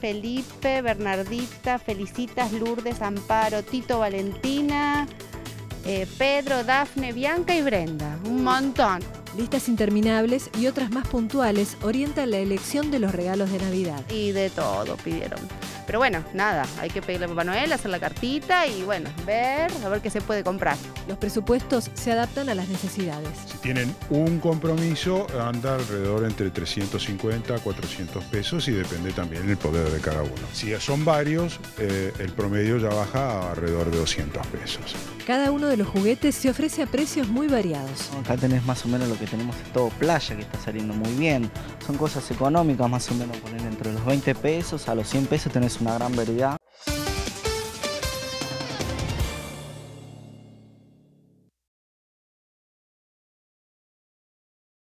Felipe, Bernardita, Felicitas, Lourdes, Amparo, Tito, Valentina, Pedro, Dafne, Bianca y Brenda. Un montón. Listas interminables y otras más puntuales orientan la elección de los regalos de Navidad. Y de todo pidieron. Pero bueno, nada, hay que pedirle a Papá Noel, hacer la cartita y bueno, ver, a ver qué se puede comprar. Los presupuestos se adaptan a las necesidades. Si tienen un compromiso, anda alrededor entre 350 a 400 pesos y depende también el poder de cada uno. Si son varios, el promedio ya baja a alrededor de 200 pesos. Cada uno de los juguetes se ofrece a precios muy variados. Acá tenés más o menos lo que tenemos en todo Playa, que está saliendo muy bien. Son cosas económicas, más o menos, poner entre los 20 pesos a los 100 pesos tenés una gran variedad.